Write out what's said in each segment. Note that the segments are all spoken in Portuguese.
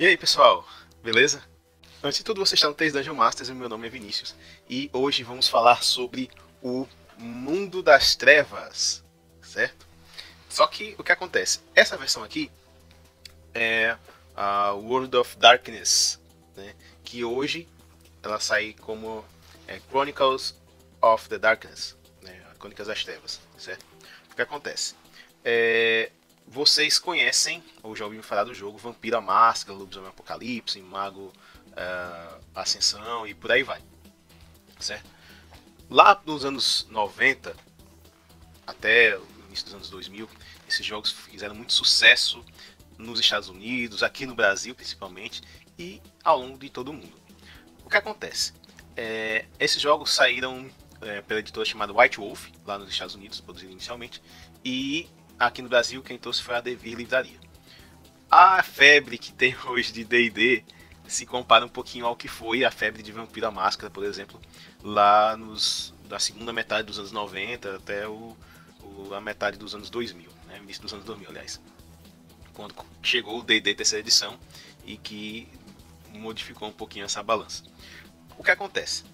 E aí pessoal, beleza? Antes de tudo, você está no 3DungeonMasters e meu nome é Vinícius. E hoje vamos falar sobre o Mundo das Trevas, certo? Só que o que acontece? Essa versão aqui é a World of Darkness, né? Que hoje ela sai como Chronicles of the Darkness, né? Crônicas das Trevas, certo? O que acontece? Vocês conhecem, ou já ouviram falar do jogo, Vampiro a Máscara, Lobisomem Apocalipse, Mago Ascensão e por aí vai, certo? Lá nos anos 90, até o início dos anos 2000, esses jogos fizeram muito sucesso nos Estados Unidos, aqui no Brasil principalmente, e ao longo de todo o mundo. O que acontece? Esses jogos saíram pela editora chamada White Wolf, lá nos Estados Unidos, produzido inicialmente, e aqui no Brasil quem trouxe foi a Devir Livraria. A febre que tem hoje de D&D se compara um pouquinho ao que foi a febre de Vampiro à Máscara, por exemplo, lá da segunda metade dos anos 90 até a metade dos anos 2000, né? Início dos anos 2000, aliás, quando chegou o D&D terceira edição e que modificou um pouquinho essa balança. O que acontece?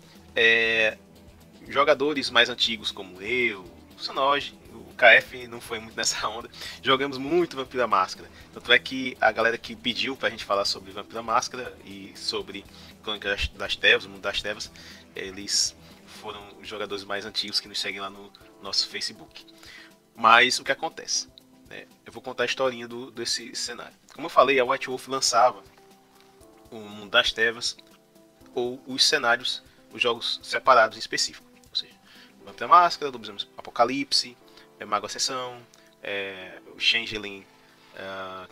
Jogadores mais antigos como eu, o Sonogin, o KF não foi muito nessa onda, jogamos muito Vampiro à Máscara. Tanto é que a galera que pediu pra gente falar sobre Vampiro à Máscara e sobre Crônicas das Trevas, o Mundo das Trevas, eles foram os jogadores mais antigos que nos seguem lá no nosso Facebook. Mas o que acontece? Eu vou contar a historinha desse cenário. Como eu falei, a White Wolf lançava o Mundo das Trevas ou os cenários, os jogos separados em específico. Ou seja, Vampiro à Máscara, Lobisomem Apocalipse, Mago Ascensão, o Changeling,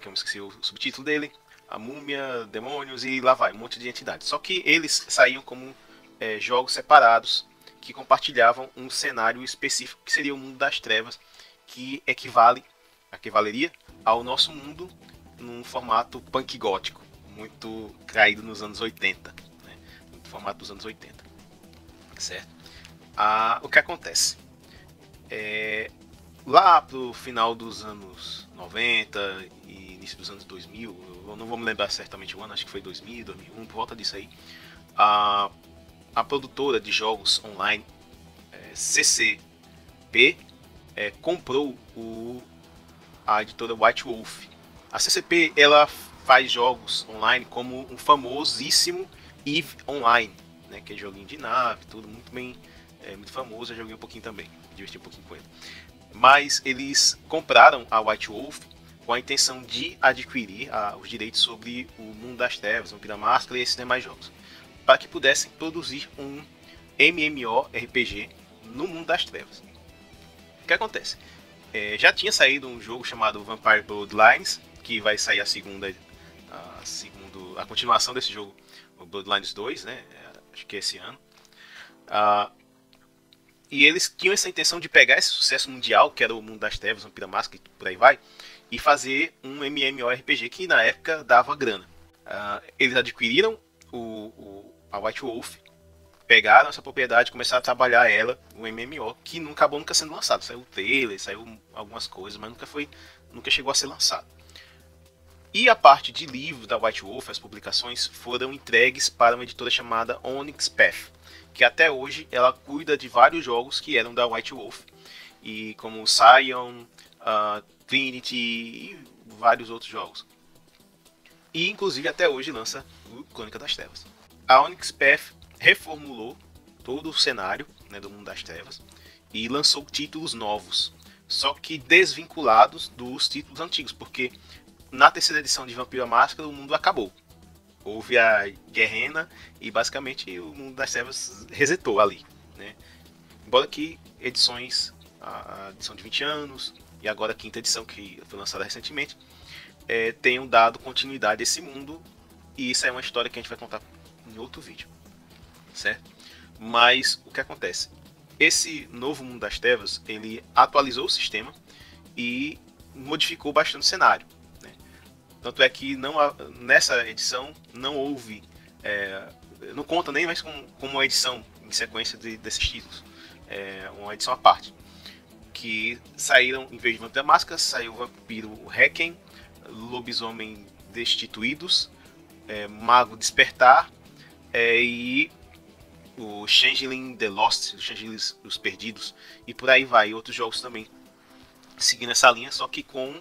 que eu esqueci o subtítulo dele, a Múmia, Demônios e lá vai, um monte de entidades. Só que eles saíam como jogos separados que compartilhavam um cenário específico, que seria o Mundo das Trevas, que equivaleria ao nosso mundo num formato punk gótico, muito caído nos anos 80, né? No formato dos anos 80, certo? O que acontece? Lá pro final dos anos 90 e início dos anos 2000, eu não vou me lembrar certamente o ano, acho que foi 2000, 2001, por volta disso aí, a produtora de jogos online, CCP, comprou a editora White Wolf. A CCP, ela faz jogos online como um famosíssimo Eve Online, né, que é joguinho de nave, tudo muito bem, muito famoso, eu joguei um pouquinho também, diverti um pouquinho com ele. Mas eles compraram a White Wolf com a intenção de adquirir os direitos sobre o Mundo das Trevas, Vampiro à Máscara e esses demais jogos, para que pudessem produzir um MMORPG no Mundo das Trevas. O que acontece? Já tinha saído um jogo chamado Vampire Bloodlines, que vai sair a continuação desse jogo, o Bloodlines 2, né? Acho que é esse ano. E eles tinham essa intenção de pegar esse sucesso mundial, que era o Mundo das Trevas, Vampiro à Máscara e por aí vai, e fazer um MMORPG que na época dava grana. Eles adquiriram a White Wolf, pegaram essa propriedade, começaram a trabalhar ela, o MMO, que acabou nunca sendo lançado. Saiu o trailer, saiu algumas coisas, mas nunca chegou a ser lançado. E a parte de livro da White Wolf, as publicações, foram entregues para uma editora chamada Onyx Path, que até hoje ela cuida de vários jogos que eram da White Wolf, e como Scion, Trinity e vários outros jogos. E inclusive até hoje lança o Crônica das Trevas. A Onyx Path reformulou todo o cenário, né, do Mundo das Trevas e lançou títulos novos, só que desvinculados dos títulos antigos, porque na terceira edição de Vampiro à Máscara o mundo acabou. Houve a guerrena e basicamente o Mundo das Trevas resetou ali, né? Embora que edições, a edição de 20 anos e agora a quinta edição que foi lançada recentemente, tenham dado continuidade a esse mundo, e isso é uma história que a gente vai contar em outro vídeo, certo? Mas o que acontece? Esse novo Mundo das Trevas, ele atualizou o sistema e modificou bastante o cenário. Tanto é que nessa edição não houve, não conta nem mais como uma edição em sequência desses títulos, uma edição à parte. Que saíram, em vez de Vampiro à Máscara, saiu Vampiro Réquiem, Lobisomem Destituídos, Mago Despertar e o Changeling The Lost, os Perdidos, e por aí vai, e outros jogos também seguindo essa linha, só que com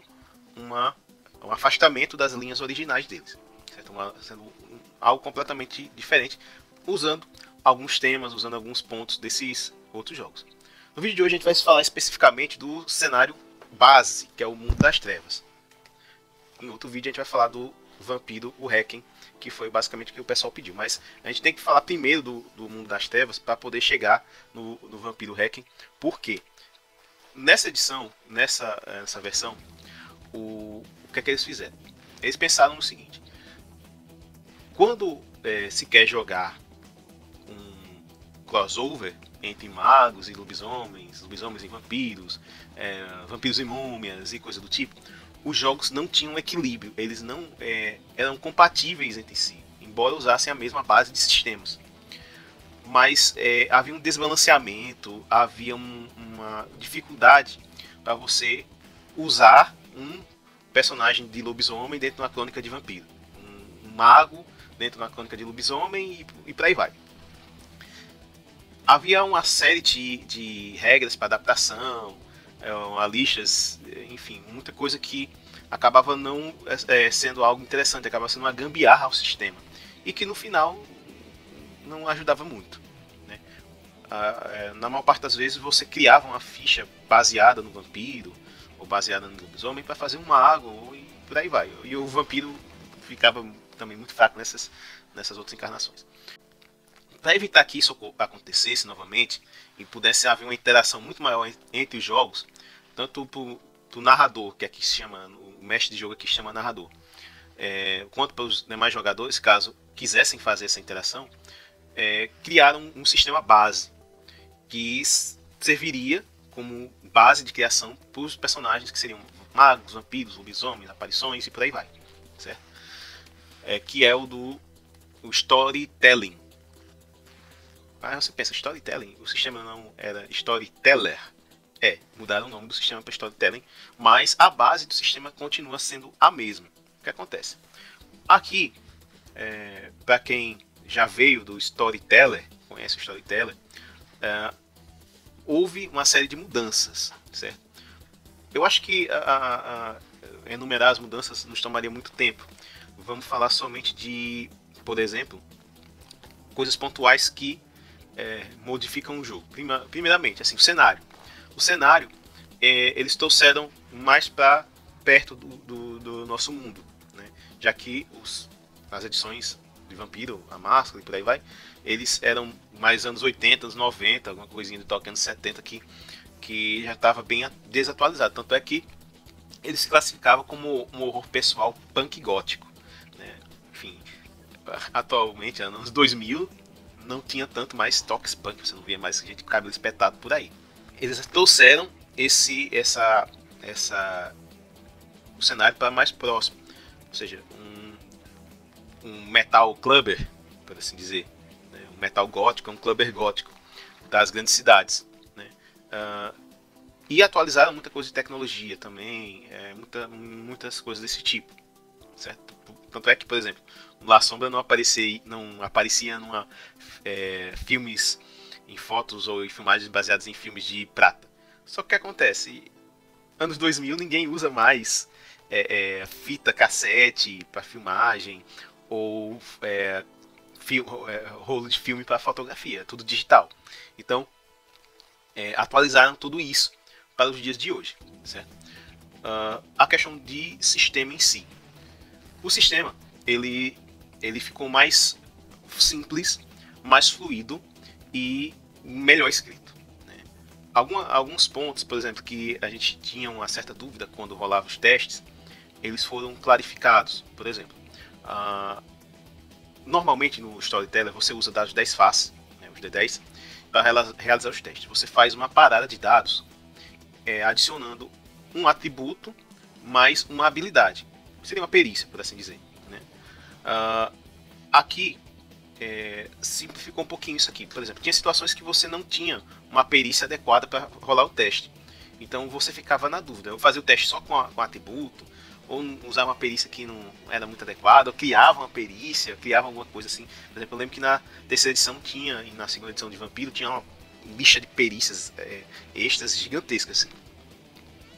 um afastamento das linhas originais deles, certo? Sendo algo completamente diferente, usando alguns temas, usando alguns pontos desses outros jogos. No vídeo de hoje a gente vai falar especificamente do cenário base, que é o Mundo das Trevas. Em outro vídeo a gente vai falar do Vampiro o Réquiem, que foi basicamente o que o pessoal pediu. Mas a gente tem que falar primeiro do Mundo das Trevas para poder chegar no Vampiro Réquiem. Por quê? Nessa edição, nessa versão, o que é que eles fizeram? Eles pensaram no seguinte: quando se quer jogar um crossover entre magos e lobisomens, lobisomens e vampiros, vampiros e múmias e coisa do tipo, os jogos não tinham equilíbrio, eles não eram compatíveis entre si, embora usassem a mesma base de sistemas. Mas havia um desbalanceamento, havia uma dificuldade para você usar um personagem de lobisomem dentro de uma crônica de vampiro, um mago dentro de uma crônica de lobisomem e por aí vai. Havia uma série de regras para adaptação, lixas, enfim, muita coisa que acabava não sendo algo interessante, acabava sendo uma gambiarra ao sistema e que no final não ajudava muito, né? Na maior parte das vezes você criava uma ficha baseada no vampiro ou baseada no lobisomem para fazer um mago e por aí vai, e o vampiro ficava também muito fraco nessas outras encarnações. Para evitar que isso acontecesse novamente e pudesse haver uma interação muito maior entre os jogos, tanto para o narrador, que aqui se chama, o mestre de jogo aqui se chama narrador, quanto para os demais jogadores, caso quisessem fazer essa interação, criaram um sistema base que serviria como base de criação para os personagens que seriam magos, vampiros, lobisomens, aparições e por aí vai, certo? Que é o Storytelling. Aí você pensa, Storytelling? O sistema não era Storyteller? Mudaram o nome do sistema para Storytelling, mas a base do sistema continua sendo a mesma. O que acontece? Aqui, para quem já veio do Storyteller, conhece o Storyteller, houve uma série de mudanças, certo? Eu acho que enumerar as mudanças nos tomaria muito tempo. Vamos falar somente de, por exemplo, coisas pontuais que modificam o jogo. Primeiramente, assim, o cenário. O cenário, eles trouxeram mais para perto do nosso mundo, né? Já que as edições de Vampiro, a Máscara e por aí vai, eles eram mais anos 80, anos 90, alguma coisinha do toque anos 70 que já estava bem desatualizado. Tanto é que eles se classificavam como um horror pessoal punk gótico, né? Enfim, atualmente, anos 2000, não tinha tanto mais toques punk, você não via mais gente com cabelo espetado por aí. Eles trouxeram o cenário para mais próximo, ou seja, um metal clubber, por assim dizer, né? Um metal gótico, um clubber gótico das grandes cidades, né? E atualizaram muita coisa de tecnologia também, muitas coisas desse tipo, certo? Tanto é que, por exemplo, La Sombra não aparecia numa filmes em fotos ou em filmagens baseadas em filmes de prata. Só que o que acontece? Anos 2000 ninguém usa mais fita cassete para filmagem ou rolo de filme para fotografia, tudo digital. Então atualizaram tudo isso para os dias de hoje, certo? A questão de sistema em si. O sistema ele ficou mais simples, mais fluido e melhor escrito, né? Alguns pontos, por exemplo, que a gente tinha uma certa dúvida quando rolava os testes, eles foram clarificados. Por exemplo, normalmente no Storyteller você usa dados 10 faces, né, os D10, para realizar os testes. Você faz uma parada de dados adicionando um atributo mais uma habilidade. Seria uma perícia, por assim dizer, né? Aqui simplificou um pouquinho isso aqui. Por exemplo, tinha situações que você não tinha uma perícia adequada para rolar o teste. Então você ficava na dúvida. Eu fazia o teste só com atributo, ou usava uma perícia que não era muito adequada, ou criava uma perícia, criava alguma coisa assim. Por exemplo, eu lembro que na terceira edição tinha, e na segunda edição de Vampiro, tinha uma lixa de perícias extras gigantescas. Assim.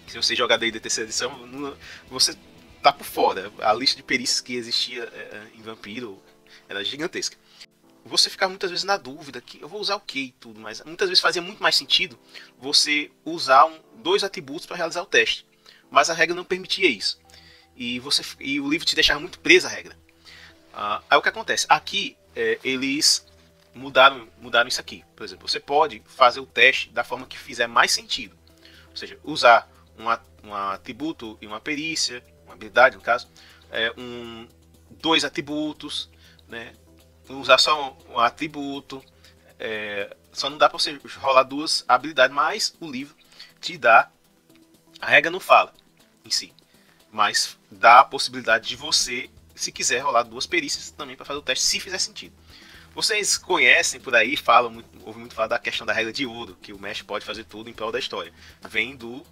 Se você jogar daí da terceira edição, você tá por fora. A lista de perícias que existia em Vampiro era gigantesca. Você ficava muitas vezes na dúvida que eu vou usar o que e tudo, mas muitas vezes fazia muito mais sentido você usar dois atributos para realizar o teste. Mas a regra não permitia isso. E o livro te deixava muito preso à regra. Aí o que acontece? Aqui eles mudaram isso aqui. Por exemplo, você pode fazer o teste da forma que fizer mais sentido. Ou seja, usar um atributo e uma perícia, uma habilidade no caso, dois atributos, né? Usar só um atributo, só não dá para você rolar duas habilidades, mas o livro te dá, a regra não fala em si, mas dá a possibilidade de você, se quiser, rolar duas perícias também para fazer o teste, se fizer sentido. Vocês conhecem por aí, ouvem muito falar da questão da regra de ouro, que o mestre pode fazer tudo em prol da história. Vem do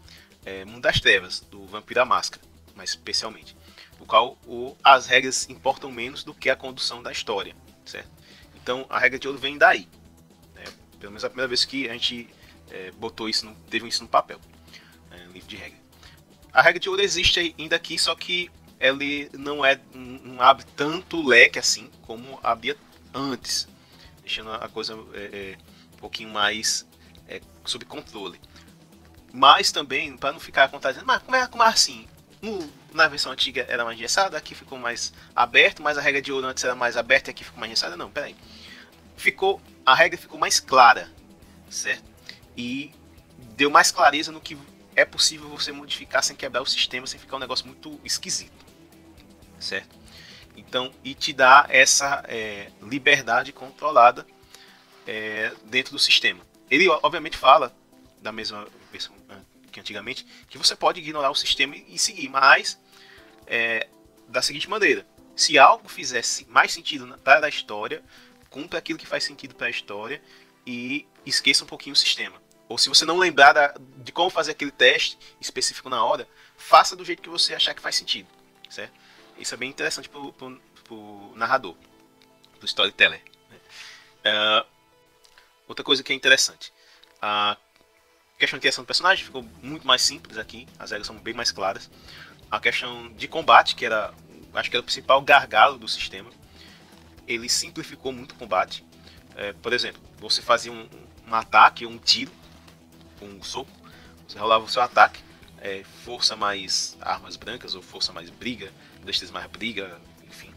Mundo das Trevas, do Vampiro a Máscara, mas especialmente, no qual as regras importam menos do que a condução da história. Certo? Então a regra de ouro vem daí, né? Pelo menos a primeira vez que a gente botou isso, teve isso no papel, no livro de regra. A regra de ouro existe ainda aqui, só que ela não abre tanto leque assim como abria antes, deixando a coisa um pouquinho mais sob controle. Mas também, para não ficar contradizendo, mas como é assim? Na versão antiga era mais engessada, aqui ficou mais aberto, mas a regra de ouro antes era mais aberta e aqui ficou mais engessada. Não, peraí. A regra ficou mais clara, certo? E deu mais clareza no que é possível você modificar sem quebrar o sistema, sem ficar um negócio muito esquisito, certo? Então, e te dá essa liberdade controlada dentro do sistema. Ele, obviamente, fala da mesma versão que antigamente, que você pode ignorar o sistema e seguir, mas da seguinte maneira: se algo fizesse mais sentido para a história, cumpra aquilo que faz sentido para a história e esqueça um pouquinho o sistema. Ou se você não lembrar de como fazer aquele teste específico na hora, faça do jeito que você achar que faz sentido, certo? Isso é bem interessante para o narrador, para o storyteller, né? Outra coisa que é interessante, a questão de criação do personagem ficou muito mais simples aqui, as regras são bem mais claras. A questão de combate, que era, acho que era o principal gargalo do sistema, ele simplificou muito o combate. Por exemplo, você fazia um ataque, um tiro, um soco, você rolava o seu ataque, força mais armas brancas, ou força mais briga, destreza mais briga, enfim,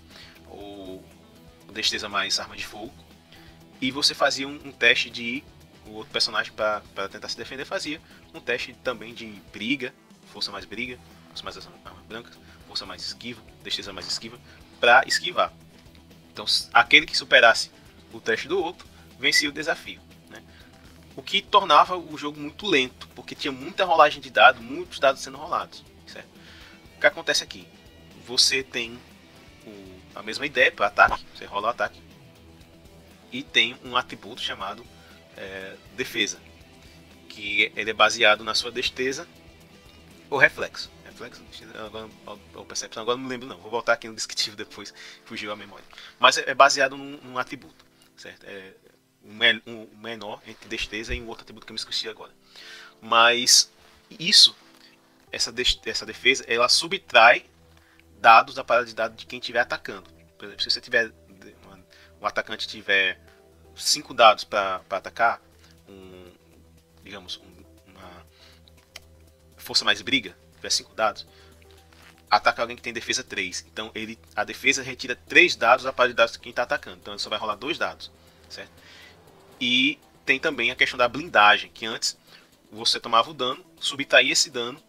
ou destreza mais arma de fogo, e você fazia um teste de... O outro personagem, para tentar se defender, fazia um teste também de briga, força mais briga, força mais arma branca, força mais esquiva, destreza mais esquiva, para esquivar. Então, aquele que superasse o teste do outro, vencia o desafio, né? O que tornava o jogo muito lento, porque tinha muita rolagem de dados, muitos dados sendo rolados, certo? O que acontece aqui? Você tem a mesma ideia para ataque, você rola o ataque, e tem um atributo chamado defesa, que ele é baseado na sua destreza ou reflexo. Ou percepção, agora não lembro não, vou voltar aqui no descritivo depois, fugiu a memória. Mas é baseado num atributo, certo? Um menor entre destreza e um outro atributo que eu me esqueci agora. Mas essa defesa, ela subtrai dados da parada de dados de quem estiver atacando. Por exemplo, se você tiver, um atacante tiver 5 dados para atacar, digamos, uma força mais briga, tiver 5 dados, ataca alguém que tem defesa 3. Então a defesa retira 3 dados da parte de dados de quem está atacando. Então ele só vai rolar 2 dados, certo? E tem também a questão da blindagem, que antes você tomava o dano, subtraía esse dano.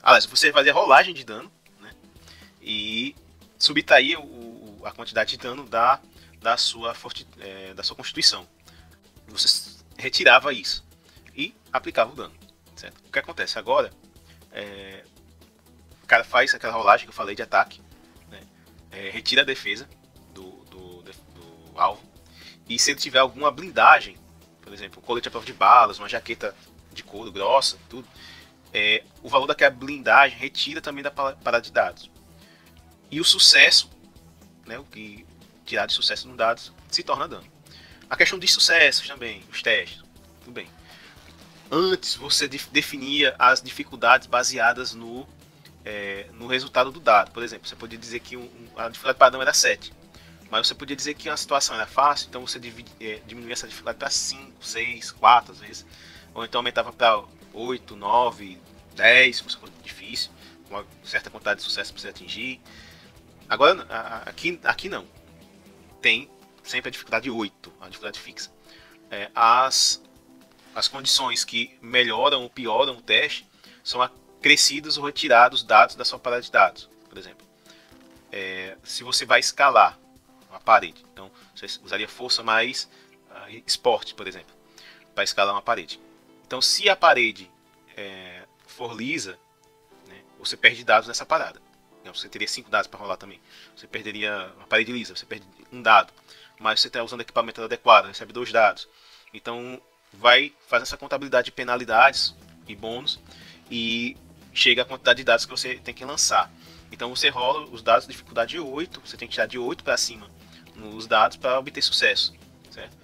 Aliás, você fazia rolagem de dano, né? E subtraía a quantidade de dano da sua constituição. Você retirava isso e aplicava o dano, certo? O que acontece agora, o cara faz aquela rolagem que eu falei de ataque, né? Retira a defesa do alvo, e se ele tiver alguma blindagem, por exemplo, um colete à prova de balas, uma jaqueta de couro grossa, tudo, o valor daquela blindagem retira também da parada de dados. E o sucesso, né, o que tirar de sucesso nos dados, se torna dano. A questão dos sucessos também, os testes, tudo bem. Antes você definia as dificuldades baseadas no resultado do dado. Por exemplo, você podia dizer que a dificuldade padrão era 7. Mas você podia dizer que a situação era fácil, então você diminuía essa dificuldade para 5, 6, 4 às vezes. Ou então aumentava para 8, 9, 10, se fosse difícil, com uma certa quantidade de sucesso para você atingir. Agora, aqui não. Tem sempre a dificuldade 8, a dificuldade fixa. As condições que melhoram ou pioram o teste são acrescidos ou retirados dados da sua parada de dados, por exemplo. Se você vai escalar uma parede, então você usaria força mais esporte, por exemplo, para escalar uma parede. Então, se a parede for lisa, né, você perde dados nessa parada. Então, você teria 5 dados para rolar também. Você perderia uma parede lisa, você perde um dado. Mas você está usando equipamento adequado, recebe 2 dados. Então, vai fazer essa contabilidade de penalidades e bônus e chega a quantidade de dados que você tem que lançar. Então, você rola os dados de dificuldade 8, você tem que tirar de 8 para cima nos dados para obter sucesso, certo?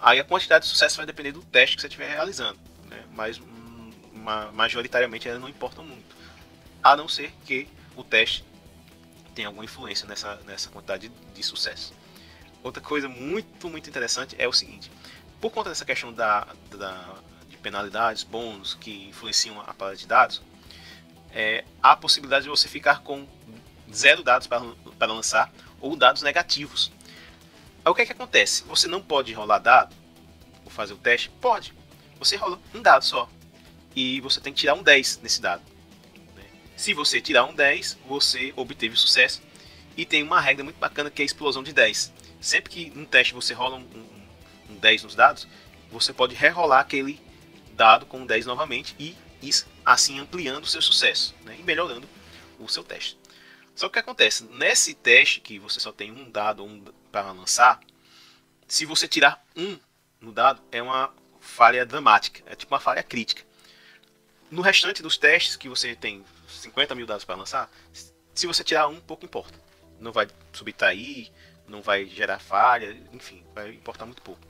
Aí a quantidade de sucesso vai depender do teste que você estiver realizando, né? Mas majoritariamente ela não importa muito, a não ser que o teste tenha alguma influência nessa quantidade de sucesso. Outra coisa muito interessante é o seguinte: por conta dessa questão de penalidades, bônus que influenciam a parada de dados, há a possibilidade de você ficar com 0 dados para lançar ou dados negativos. Aí o que é que acontece? Você não pode rolar dado ou fazer o teste? Pode. Você rola um dado só e você tem que tirar um 10 nesse dado. Se você tirar um 10, você obteve sucesso. E tem uma regra muito bacana que é a explosão de 10. Sempre que num teste você rola um 10 nos dados, você pode rerolar aquele dado com um 10 novamente e assim ampliando o seu sucesso, né, e melhorando o seu teste. Só que o que acontece? Nesse teste que você só tem um dado para lançar, se você tirar um no dado, é uma falha dramática, é tipo uma falha crítica. No restante dos testes, que você tem 50 mil dados para lançar, se você tirar um, pouco importa. Não vai subtrair, não vai gerar falha, enfim, vai importar muito pouco.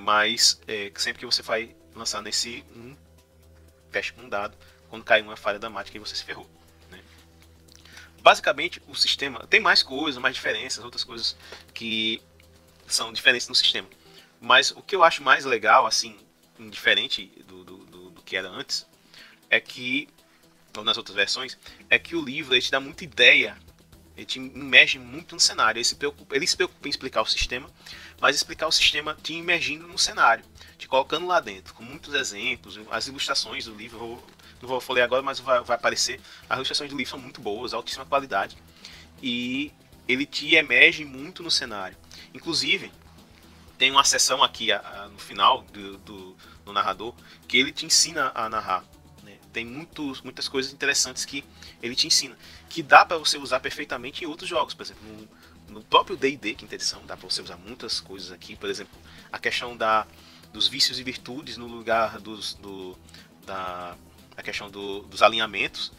Mas sempre que você vai lançar nesse teste com um dado, quando cai uma falha dramática e você se ferrou, né? Basicamente, o sistema tem mais coisas, mais diferenças, outras coisas que são diferentes no sistema. Mas o que eu acho mais legal, assim, diferente do que era antes, é que, ou nas outras versões, é que o livro ele te dá muita ideia. Ele te imerge muito no cenário, ele se preocupa em explicar o sistema, mas explicar o sistema te imergindo no cenário, te colocando lá dentro, com muitos exemplos, as ilustrações do livro, não vou ler agora, mas vai aparecer, as ilustrações do livro são muito boas, altíssima qualidade, e ele te emerge muito no cenário. Inclusive, tem uma sessão aqui no final do narrador, que ele te ensina a narrar. Tem muitas coisas interessantes que ele te ensina, que dá para você usar perfeitamente em outros jogos. Por exemplo, no próprio D&D, quinta edição, dá para você usar muitas coisas aqui. Por exemplo, a questão dos vícios e virtudes no lugar da questão dos alinhamentos,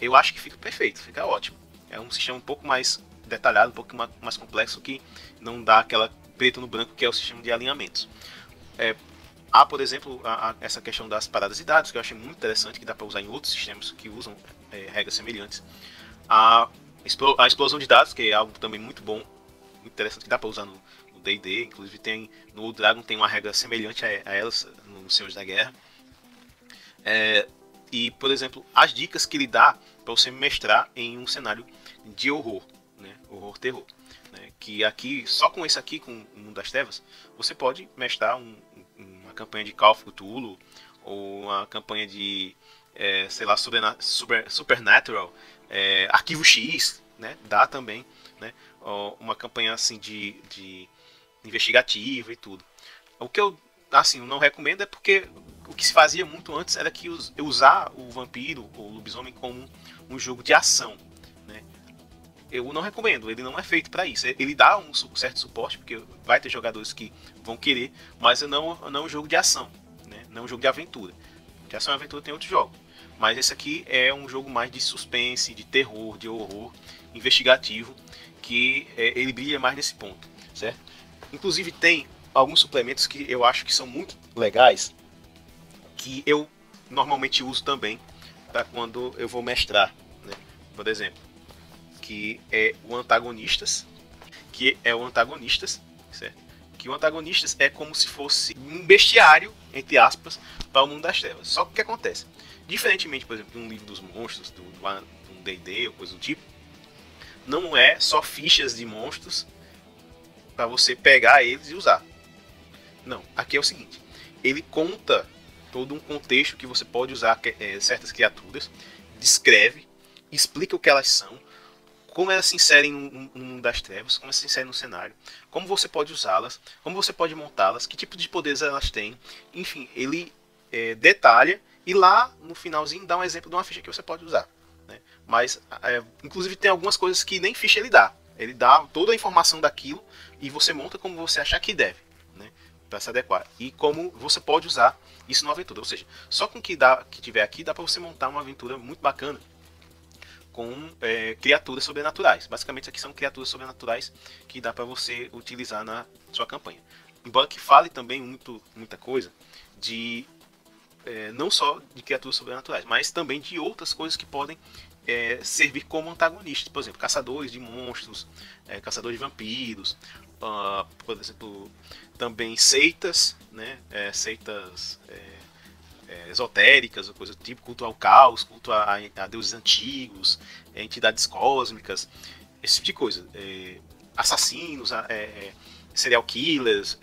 eu acho que fica perfeito, fica ótimo. É um sistema um pouco mais detalhado, um pouco mais complexo, que não dá aquela preto no branco que é o sistema de alinhamentos. Há, por exemplo, essa questão das paradas de dados, que eu achei muito interessante, que dá para usar em outros sistemas que usam regras semelhantes. A explosão de dados, que é algo também muito bom, muito interessante, que dá para usar no D&D. Inclusive, no Old Dragon tem uma regra semelhante a elas, no Senhores da Guerra. E, por exemplo, as dicas que ele dá para você mestrar em um cenário de horror, né? Horror-terror. Né? Que aqui, só com esse aqui, com o Mundo das Trevas, você pode mestrar uma campanha de Call of Cthulhu, ou uma campanha de, sei lá, Supernatural, Arquivo X, né? Dá também, né? Uma campanha assim de investigativa e tudo. O que eu, assim, não recomendo é porque o que se fazia muito antes era que usar o vampiro ou o lobisomem como um jogo de ação, né? Eu não recomendo, ele não é feito para isso. Ele dá um certo suporte, porque vai ter jogadores que vão querer, mas não é um jogo de ação, né? Não é um jogo de aventura. De ação e aventura tem outro jogo. Mas esse aqui é um jogo mais de suspense, de terror, de horror, investigativo, que ele brilha mais nesse ponto, certo? Inclusive tem alguns suplementos que eu acho que são muito legais, que eu normalmente uso também para quando eu vou mestrar, né? Por exemplo, que é o Antagonistas, certo? Que o Antagonistas é como se fosse um bestiário, entre aspas, para o Mundo das Trevas. Só que o que acontece? Diferentemente, por exemplo, de um livro dos monstros, de um D&D ou coisa do tipo, não é só fichas de monstros para você pegar eles e usar. Não, aqui é o seguinte, ele conta todo um contexto que você pode usar certas criaturas, descreve, explica o que elas são, como elas se inserem no Mundo das Trevas, como elas se inserem no cenário, como você pode usá-las, como você pode montá-las, que tipo de poderes elas têm, enfim, ele detalha e lá no finalzinho dá um exemplo de uma ficha que você pode usar, né? Mas, inclusive, tem algumas coisas que nem ficha ele dá. Ele dá toda a informação daquilo e você monta como você achar que deve, né? Para se adequar. E como você pode usar isso na aventura. Ou seja, só com o que tiver aqui dá para você montar uma aventura muito bacana com criaturas sobrenaturais. Basicamente, aqui são criaturas sobrenaturais que dá para você utilizar na sua campanha. Embora que fale também muita coisa de não só de criaturas sobrenaturais, mas também de outras coisas que podem servir como antagonistas. Por exemplo, caçadores de monstros, caçadores de vampiros, por exemplo, também seitas, né? Seitas esotéricas, coisa do tipo, culto ao caos, culto a deuses antigos, entidades cósmicas, esse tipo de coisa, assassinos, serial killers,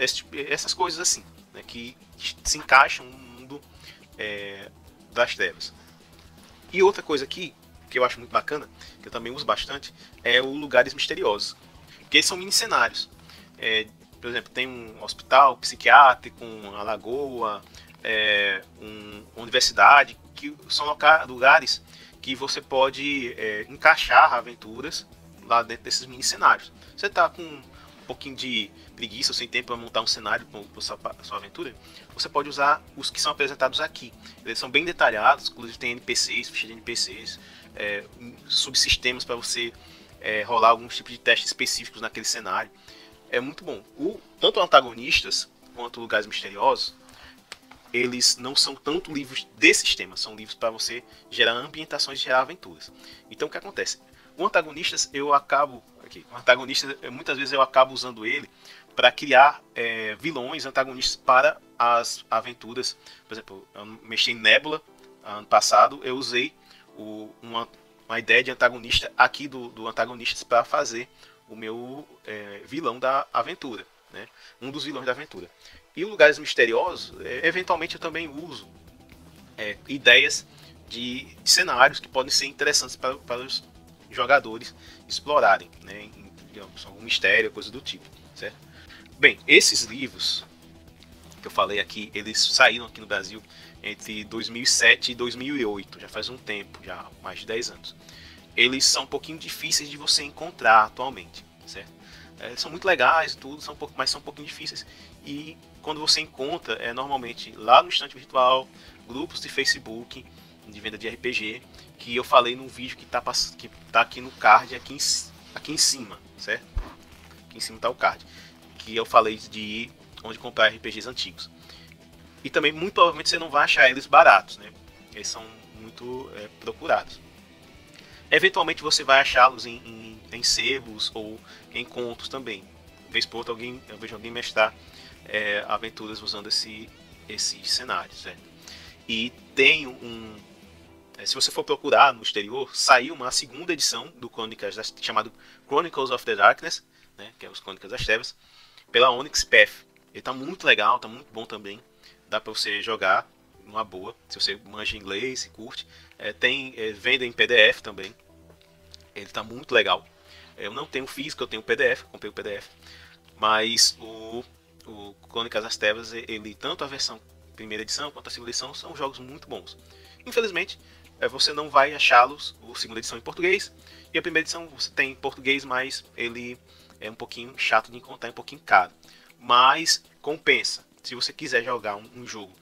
essas coisas assim, né, que se encaixam no mundo das trevas. E outra coisa aqui, que eu acho muito bacana, que eu também uso bastante, é o Lugares Misteriosos, porque eles são mini cenários. Por exemplo, tem um hospital psiquiátrico, uma lagoa, uma universidade, que são lugares que você pode encaixar aventuras lá dentro desses mini cenários. Você está com um pouquinho de preguiça ou sem tempo para montar um cenário para a sua aventura, você pode usar os que são apresentados aqui. Eles são bem detalhados, inclusive tem NPCs, ficha de NPCs, subsistemas para você rolar alguns tipos de testes específicos naquele cenário. É muito bom. Tanto Antagonistas quanto Lugares Misteriosos, eles não são tanto livros de sistema, são livros para você gerar ambientações e gerar aventuras. Então o que acontece? O Antagonistas muitas vezes eu acabo usando ele para criar vilões antagonistas para as aventuras. Por exemplo, eu mexi em Nebula ano passado, eu usei uma ideia de antagonista aqui do Antagonistas para fazer o meu vilão da aventura, né? Um dos vilões da aventura. E Lugares Misteriosos, eventualmente eu também uso ideias de cenários que podem ser interessantes para os jogadores explorarem, né? Digamos, algum mistério, coisa do tipo, certo? Bem, esses livros que eu falei aqui, eles saíram aqui no Brasil entre 2007 e 2008, já faz um tempo, já mais de 10 anos. Eles são um pouquinho difíceis de você encontrar atualmente, certo? São muito legais, tudo, mas são um pouquinho difíceis. E quando você encontra, normalmente lá no estante virtual, grupos de Facebook, de venda de RPG, que eu falei num vídeo que tá aqui no card, aqui em cima, certo? Aqui em cima tá o card, que eu falei de onde comprar RPGs antigos. E também, muito provavelmente, você não vai achar eles baratos, né? Eles são muito procurados. Eventualmente você vai achá-los em sebos ou em contos também. Vez por outra eu vejo alguém mestrar aventuras usando esse cenário, certo? E tem se você for procurar no exterior, saiu uma segunda edição do chamado Chronicles of the Darkness, né, que é os Crônicas das Trevas, pela Onyx Path. Ele tá muito legal, tá muito bom também. Dá para você jogar uma boa, se você manja inglês e curte. Venda em PDF também. Ele tá muito legal. Eu não tenho físico, eu tenho PDF, comprei o PDF. Mas o Crônicas das Trevas, ele, tanto a versão primeira edição quanto a segunda edição, são jogos muito bons. Infelizmente, você não vai achá-los, a segunda edição em português. E a primeira edição você tem em português, mas ele é um pouquinho chato de encontrar, é um pouquinho caro. Mas compensa. Se você quiser jogar um jogo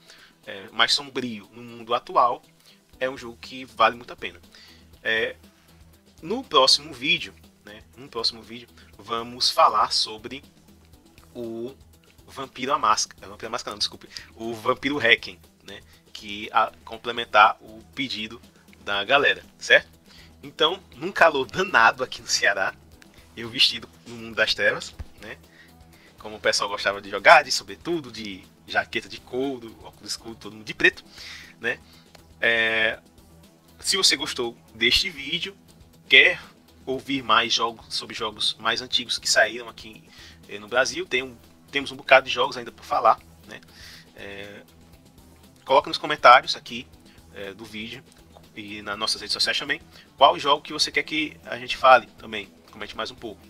mais sombrio no mundo atual, é um jogo que vale muito a pena. No próximo vídeo né, no próximo vídeo, vamos falar sobre o Vampiro a Máscara. Vampiro a Máscara não, desculpe. O Vampiro Réquiem, né, que complementar o pedido da galera, certo? Então, num calor danado aqui no Ceará, eu vestido no Mundo das Trevas, né? Como o pessoal gostava de jogar, de sobretudo, de jaqueta de couro, óculos escuro, todo mundo de preto, né? Se você gostou deste vídeo, quer ouvir mais jogos sobre jogos mais antigos que saíram aqui no Brasil, temos um bocado de jogos ainda para falar, né? Coloca nos comentários aqui do vídeo e nas nossas redes sociais também qual jogo que você quer que a gente fale também, comente mais um pouco.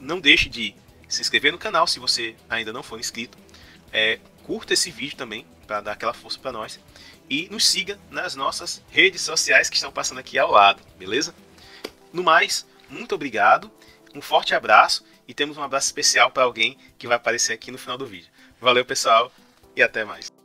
Não deixe de se inscrever no canal se você ainda não for inscrito, curta esse vídeo também para dar aquela força para nós e nos siga nas nossas redes sociais que estão passando aqui ao lado, beleza? No mais, muito obrigado, um forte abraço e temos um abraço especial para alguém que vai aparecer aqui no final do vídeo. Valeu pessoal e até mais!